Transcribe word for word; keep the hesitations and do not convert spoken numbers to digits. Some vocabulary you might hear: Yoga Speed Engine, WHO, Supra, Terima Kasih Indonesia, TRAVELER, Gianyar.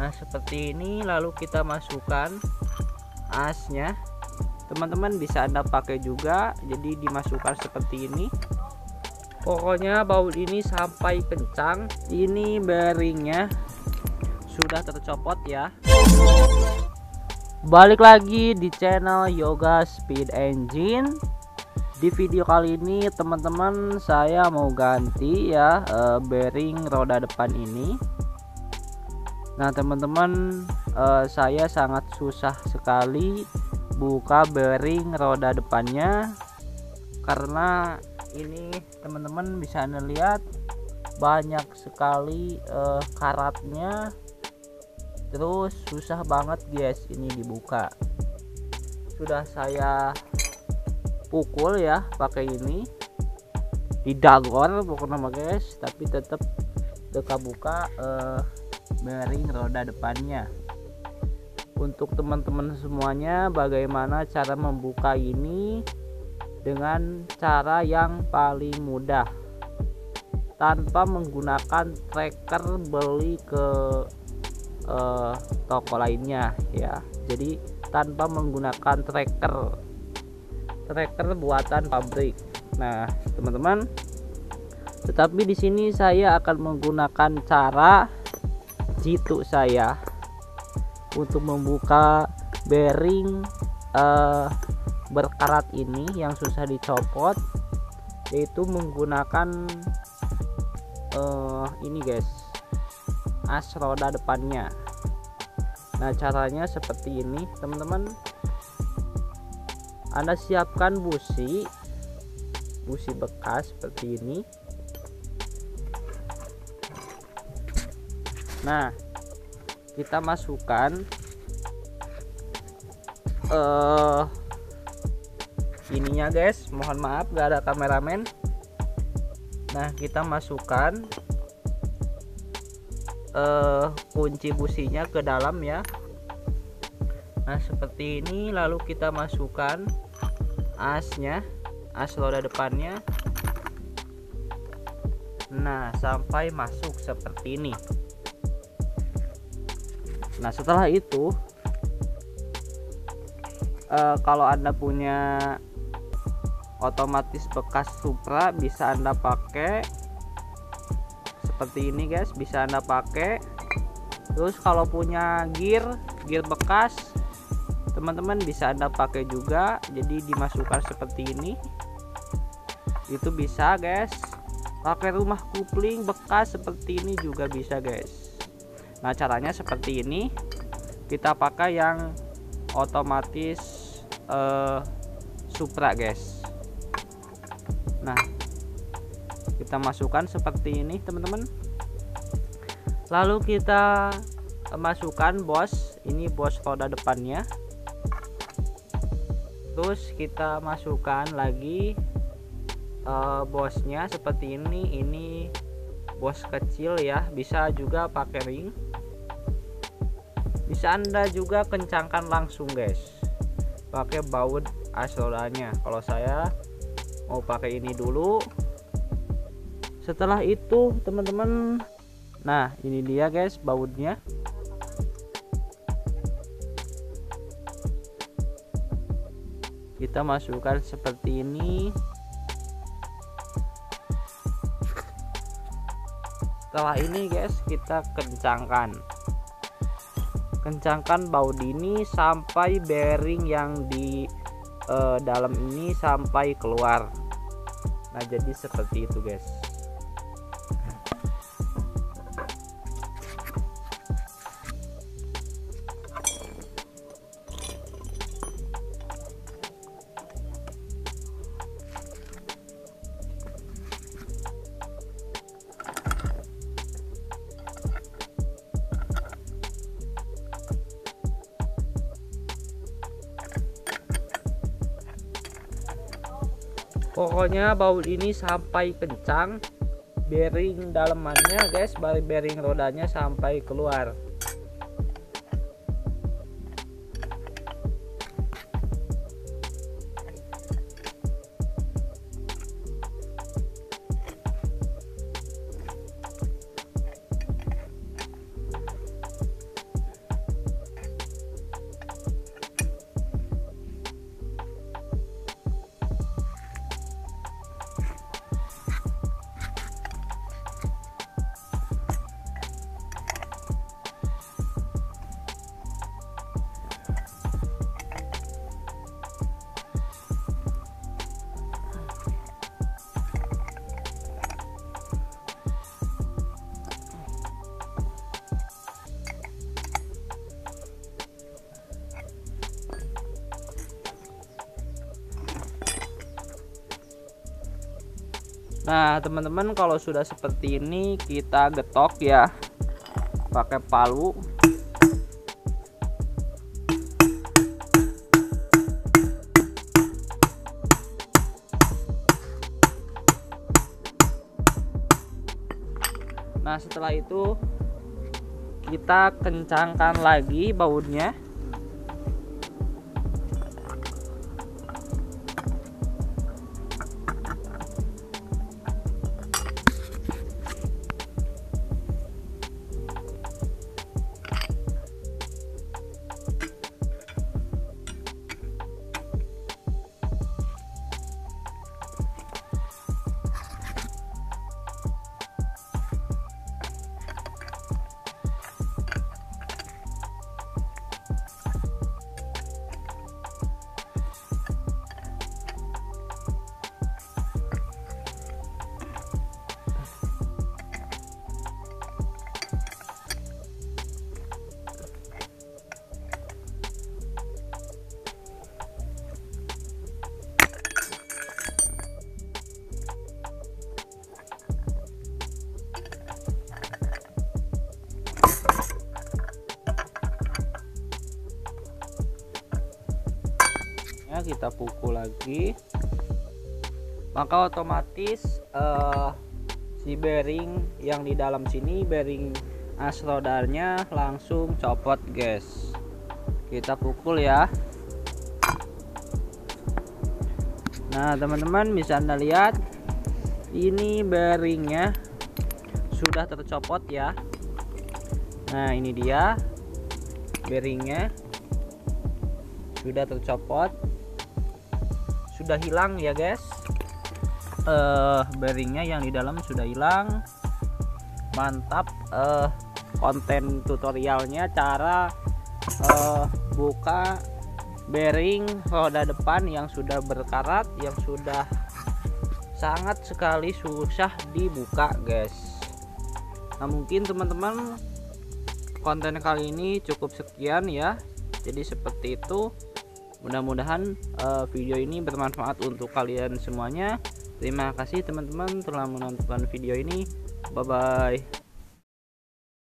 Nah seperti ini, lalu kita masukkan asnya. Teman-teman bisa Anda pakai juga, jadi dimasukkan seperti ini. Pokoknya baut ini sampai kencang. Ini bearingnya sudah tercopot ya. Balik lagi di channel Yoga Speed Engine. Di video kali ini teman-teman, saya mau ganti ya e, bearing roda depan ini. Nah teman-teman, e, saya sangat susah sekali buka bearing roda depannya, karena ini teman-teman bisa Anda lihat banyak sekali e, karatnya. Terus susah banget guys ini dibuka. Sudah saya pukul ya pakai ini, didagor pokoknya guys, tapi tetap tetap buka eh, bearing roda depannya. Untuk teman-teman semuanya, bagaimana cara membuka ini dengan cara yang paling mudah tanpa menggunakan tracker beli ke eh, toko lainnya ya. Jadi tanpa menggunakan tracker tracker buatan pabrik. Nah teman-teman, tetapi di sini saya akan menggunakan cara jitu saya untuk membuka bearing eh, berkarat ini yang susah dicopot, yaitu menggunakan eh, ini guys, as roda depannya. Nah caranya seperti ini teman-teman. Anda siapkan busi busi bekas seperti ini. Nah kita masukkan uh, ininya guys, mohon maaf gak ada kameramen. Nah kita masukkan uh, kunci businya ke dalam ya. Nah seperti ini, lalu kita masukkan asnya, as roda depannya. Nah sampai masuk seperti ini. Nah setelah itu eh, kalau Anda punya otomatis bekas Supra, bisa Anda pakai seperti ini guys, bisa Anda pakai. Terus kalau punya gear gear bekas, teman-teman bisa Anda pakai juga, jadi dimasukkan seperti ini. Itu bisa guys. Pakai rumah kopling bekas seperti ini juga bisa guys. Nah caranya seperti ini. Kita pakai yang otomatis eh, Supra guys. Nah kita masukkan seperti ini teman-teman. Lalu kita masukkan bos, ini bos roda depannya. Terus kita masukkan lagi uh, bosnya seperti ini. Ini bos kecil ya, bisa juga pakai ring, bisa Anda juga kencangkan langsung guys pakai baut as rodanya. Kalau saya mau pakai ini dulu. Setelah itu teman-teman, nah ini dia guys bautnya. Kita masukkan seperti ini. Setelah ini guys, kita kencangkan kencangkan baut ini sampai bearing yang di e, dalam ini sampai keluar. Nah jadi seperti itu guys. Pokoknya baut ini sampai kencang, bearing dalamannya guys, bearing rodanya sampai keluar. Nah teman-teman, kalau sudah seperti ini kita getok ya pakai palu. Nah setelah itu kita kencangkan lagi bautnya. Kita pukul lagi, maka otomatis uh, si bearing yang di dalam sini, bearing as rodarnya langsung copot guys. Kita pukul ya. Nah teman-teman, bisa Anda lihat ini bearingnya sudah tercopot ya. Nah ini dia bearingnya sudah tercopot, sudah hilang ya guys. Uh, bearingnya yang di dalam sudah hilang. Mantap. Uh, konten tutorialnya cara uh, buka bearing roda depan yang sudah berkarat, yang sudah sangat sekali susah dibuka guys. Nah mungkin teman-teman konten kali ini cukup sekian ya. Jadi seperti itu. Mudah-mudahan uh, video ini bermanfaat untuk kalian semuanya. Terima kasih teman-teman telah menonton video ini. Bye-bye.